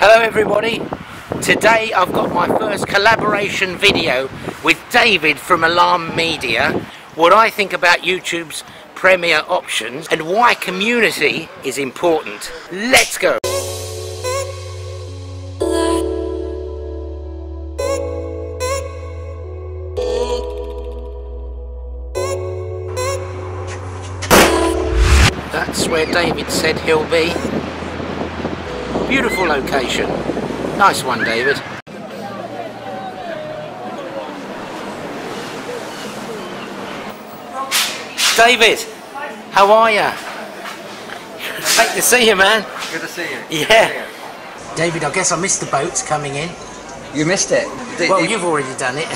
Hello everybody, today I've got my first collaboration video with David from Alarm Media, what I think about YouTube's premiere options and why community is important. Let's go! That's where David said he'll be. Beautiful location. Nice one, David. David, how are you? Great to see you, man. Good to see you. Yeah. David, I guess I missed the boats coming in. You missed it. Well, you've already done it.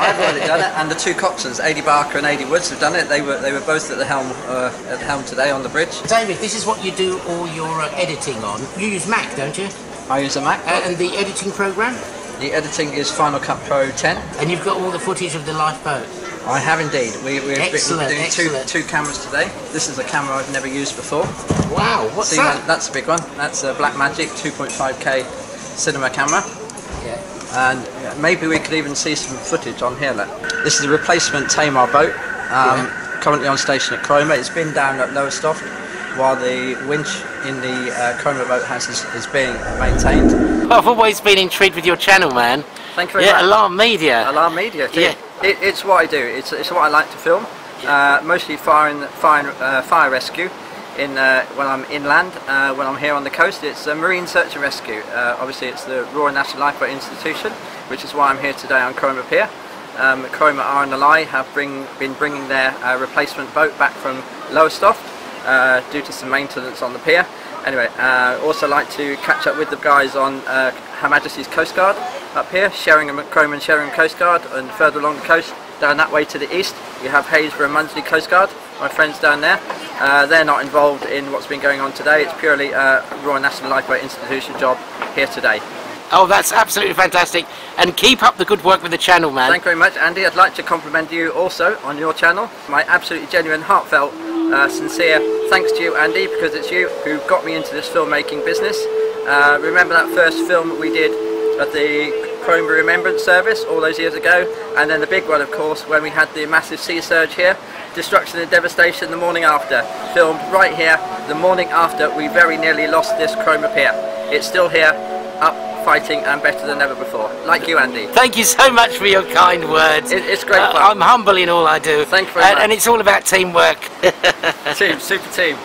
I've already done it, and the two coxswains, Ady Barker and Ady Woods, have done it. They were both at the helm today on the bridge. David, this is what you do all your editing on. You use Mac, don't you? I use a Mac. And the editing program? The editing is Final Cut Pro 10. And you've got all the footage of the lifeboat. I have indeed. We're doing two cameras today. This is a camera I've never used before. Wow, what's that? That's a big one. That's a Blackmagic 2.5K cinema camera. And maybe we could even see some footage on here. Look. This is a replacement Tamar boat, currently on station at Cromer. It's been down at Lowestoft while the winch in the Cromer boathouse is being maintained. I've always been intrigued with your channel, man. Thank you very much. Alarm Media. Alarm Media. Yeah. It's what I do. It's what I like to film, mostly fire rescue. When I'm inland, when I'm here on the coast, it's Marine Search and Rescue. Obviously it's the Royal National Lifeboat Institution, which is why I'm here today on Cromer Pier. Cromer R&LI have been bringing their replacement boat back from Lowestoft due to some maintenance on the pier. Anyway, also like to catch up with the guys on Her Majesty's Coast Guard up here, Sheringham, Cromer and Sheringham Coast Guard, and further along the coast, down that way to the east, you have Hainsborough and Munsley Coast Guard, my friends down there. They're not involved in what's been going on today. It's purely Royal National Lifeboat Institution job here today. Oh, that's absolutely fantastic. And keep up the good work with the channel, man. Thank you very much, Andy. I'd like to compliment you also on your channel. My absolutely genuine, heartfelt, sincere thanks to you, Andy, because it's you who got me into this filmmaking business. Remember that first film we did at the Cromer Remembrance Service all those years ago, and then the big one, of course, when we had the massive sea surge here, destruction and devastation the morning after, filmed right here the morning after we very nearly lost this Cromer Pier. It's still here, up, fighting, and better than ever before. Like you, Andy. Thank you so much for your kind words. It's great fun. I'm humble in all I do. Thank you very much. And it's all about teamwork. Team, super team.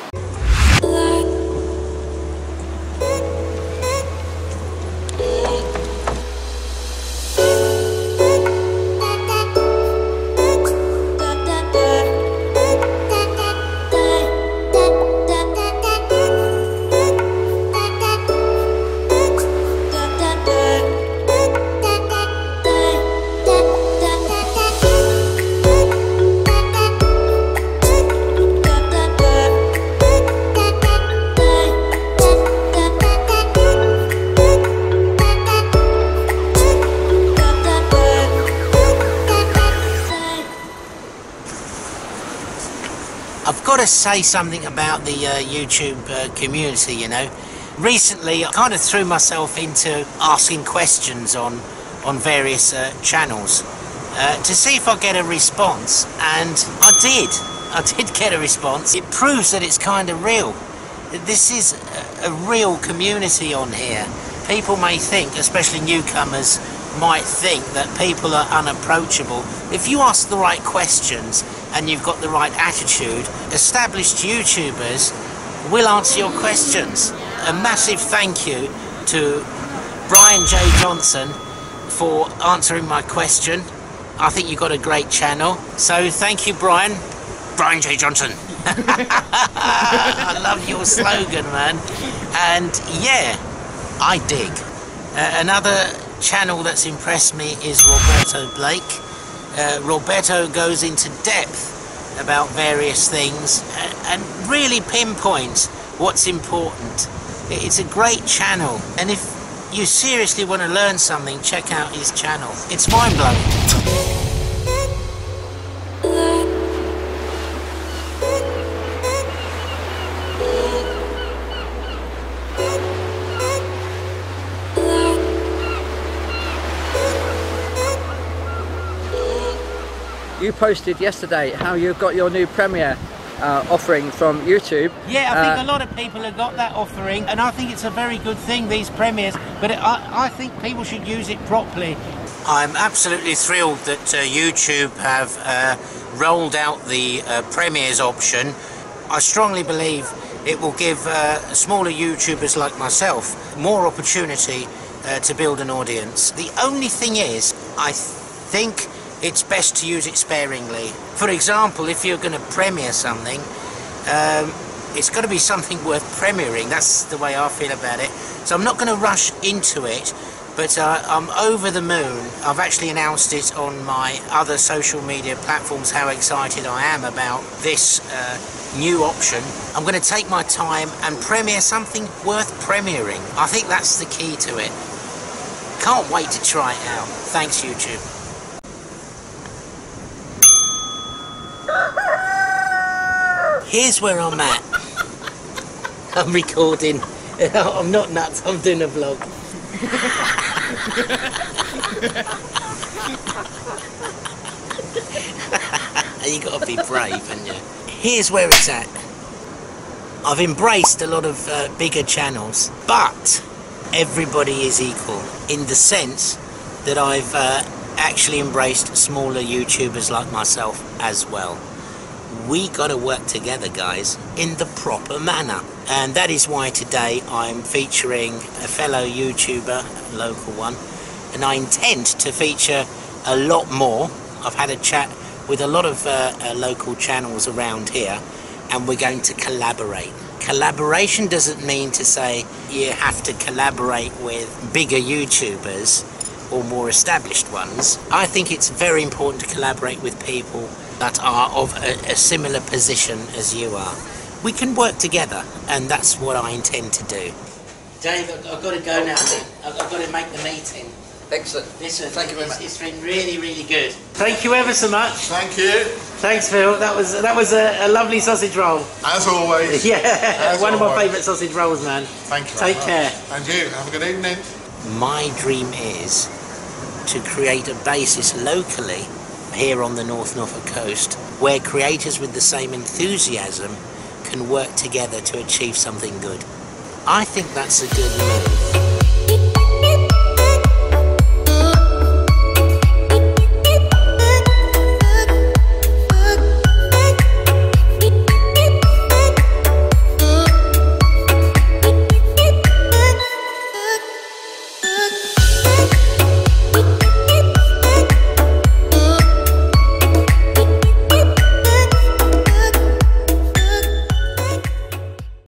Say something about the YouTube community. You know, recently I kind of threw myself into asking questions on various channels to see if I get a response, and I did get a response. It proves that it's kind of real. This is a real community on here. People may think, especially newcomers might think, that people are unapproachable. If you ask the right questions and you've got the right attitude, established YouTubers will answer your questions. A massive thank you to Brian J Johnson for answering my question. I think you've got a great channel. So thank you, Brian. Brian J Johnson. I love your slogan, man. And yeah, I dig. Another channel that's impressed me is Roberto Blake. Roberto goes into depth about various things and really pinpoints what's important. It's a great channel, and if you seriously want to learn something, check out his channel. It's mind-blowing. you posted yesterday how you've got your new Premiere offering from YouTube. Yeah, I think a lot of people have got that offering, and I think it's a very good thing, these Premieres, but I think people should use it properly. I'm absolutely thrilled that YouTube have rolled out the Premieres option. I strongly believe it will give smaller YouTubers like myself more opportunity to build an audience. The only thing is, I think it's best to use it sparingly. For example, if you're going to premiere something, it's got to be something worth premiering. That's the way I feel about it. So I'm not going to rush into it, but I'm over the moon. I've actually announced it on my other social media platforms how excited I am about this new option. I'm going to take my time and premiere something worth premiering. I think that's the key to it. Can't wait to try it out. Thanks, YouTube. Here's where I'm at. I'm recording. I'm not nuts, I'm doing a vlog. You gotta be brave, haven't you? Here's where it's at. I've embraced a lot of bigger channels, but everybody is equal in the sense that I've actually embraced smaller YouTubers like myself as well. We got to work together, guys, in the proper manner, and that is why today I'm featuring a fellow YouTuber, a local one, and I intend to feature a lot more. I've had a chat with a lot of local channels around here, and we're going to collaborate. Collaboration doesn't mean to say you have to collaborate with bigger YouTubers or more established ones. I think it's very important to collaborate with people that are of a similar position as you are. We can work together, and that's what I intend to do. Dave, I've got to go now. I've got to make the meeting. Excellent. Listen, thank you very much. It's been really, really good. Thank you ever so much. Thank you. Thanks, Phil. That was a lovely sausage roll. As always. Yeah, as one always. Of my favourite sausage rolls, man. Thank you. Take care. And you, have a good evening. My dream is to create a basis locally here on the North Norfolk coast where creators with the same enthusiasm can work together to achieve something good. I think that's a good move.